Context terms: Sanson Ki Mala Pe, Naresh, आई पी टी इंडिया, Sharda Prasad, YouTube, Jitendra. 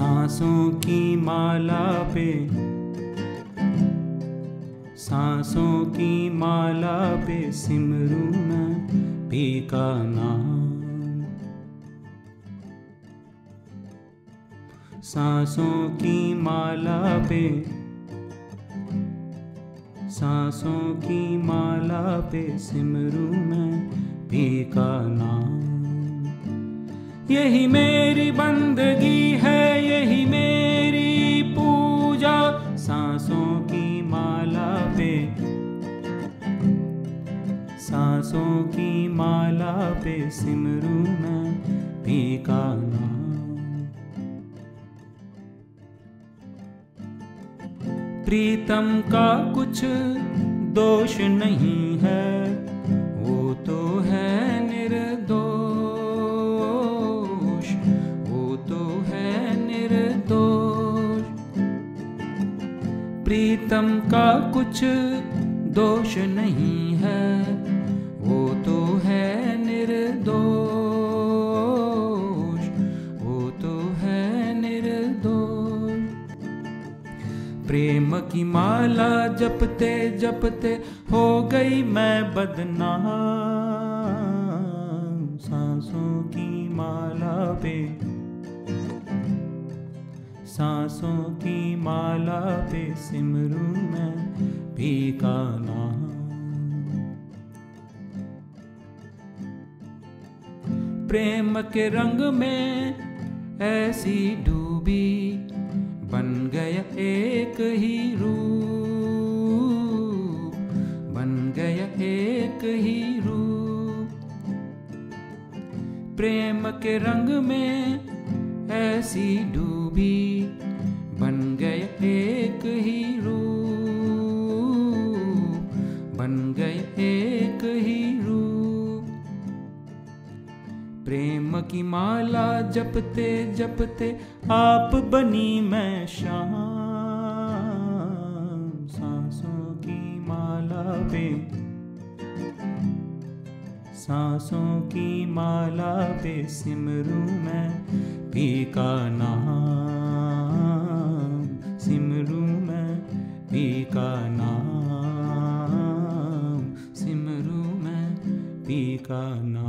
सांसों की माला पे, सांसों की माला पे सिमरू मैं पी का नाम। सांसों की माला पे, सांसों की माला पे सिमरू मैं पी का नाम। यही मेरी बंदगी है, यही मेरी पूजा, सांसों की माला पे, सांसों की माला पे सिमरू मैं पी का नाम। प्रीतम का कुछ दोष नहीं है, वो तो है निर्दोष, प्रीतम का कुछ दोष नहीं है, वो तो है निर्दोष, वो तो है निर्दोष। प्रेम की माला जपते जपते हो गई मैं बदनाम, सांसों की माला पे, सांसों की माला पे सिमरू मैं पी का नाम। प्रेम के रंग में ऐसी डूबी, बन गया एक ही रूप, बन गया एक ही रूप। प्रेम के रंग में ऐसी डूबी, बन गए एक ही रूप, बन गए एक ही रूप। प्रेम की माला जपते जपते आप बनी मैं शाम, सांसों की माला पे, सांसों की माला पे सिमरू मैं पी का नाम, सिमरू मैं पी का नाम, सिमरू मैं पी का नाम।